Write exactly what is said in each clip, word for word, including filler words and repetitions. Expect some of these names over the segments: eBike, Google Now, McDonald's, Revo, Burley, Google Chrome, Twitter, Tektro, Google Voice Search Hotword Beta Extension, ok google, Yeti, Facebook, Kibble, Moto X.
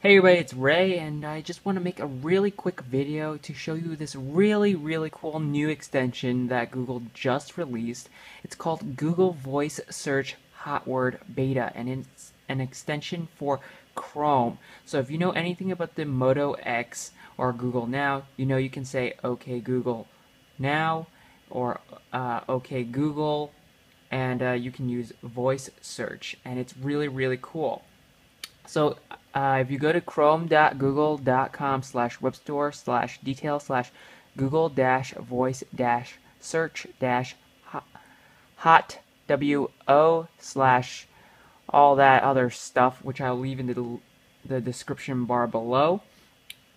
Hey everybody, it's Ray, and I just want to make a really quick video to show you this really, really cool new extension that Google just released. It's called Google Voice Search Hotword Beta, and it's an extension for Chrome. So if you know anything about the Moto X or Google Now, you know you can say, okay Google Now, or uh, okay Google, and uh, you can use voice search, and it's really, really cool. So uh, if you go to chrome dot google dot com slash web store slash detail slash google dash voice dash search dash hot wo slash all that other stuff, which I'll leave in the, the description bar below,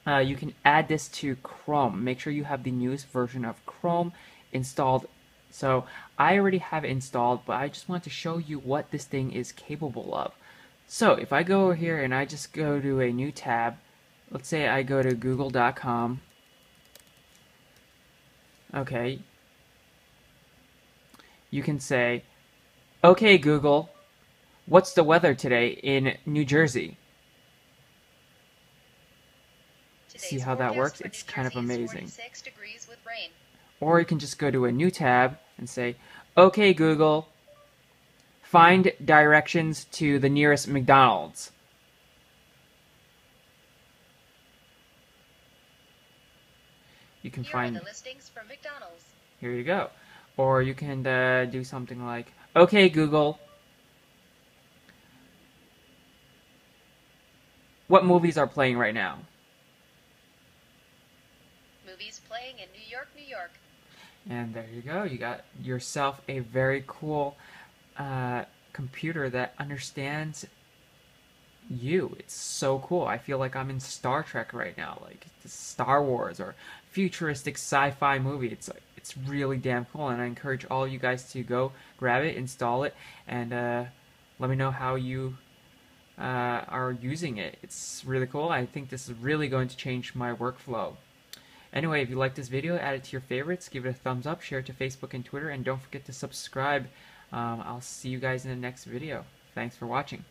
uh, you can add this to Chrome. Make sure you have the newest version of Chrome installed. So I already have it installed, but I just want to show you what this thing is capable of. So if I go over here and I just go to a new tab, let's say I go to google dot com, okay, you can say, okay Google, what's the weather today in New Jersey? Today's See how that works? It's kind of amazing. With rain. Or you can just go to a new tab and say, okay Google, find directions to the nearest McDonald's. You can Here find are the listings from McDonald's. Here you go. Or you can uh, do something like, okay Google, what movies are playing right now? Movies playing in New York, New York. And there you go. You got yourself a very cool Uh, computer that understands you. It's so cool. I feel like I'm in Star Trek right now, like Star Wars or futuristic sci-fi movie. It's like it's really damn cool, and I encourage all you guys to go grab it, install it, and uh, let me know how you uh, are using it. It's really cool. I think this is really going to change my workflow. Anyway, if you like this video, add it to your favorites, give it a thumbs up, share it to Facebook and Twitter, and don't forget to subscribe. Um, I'll see you guys in the next video. Thanks for watching.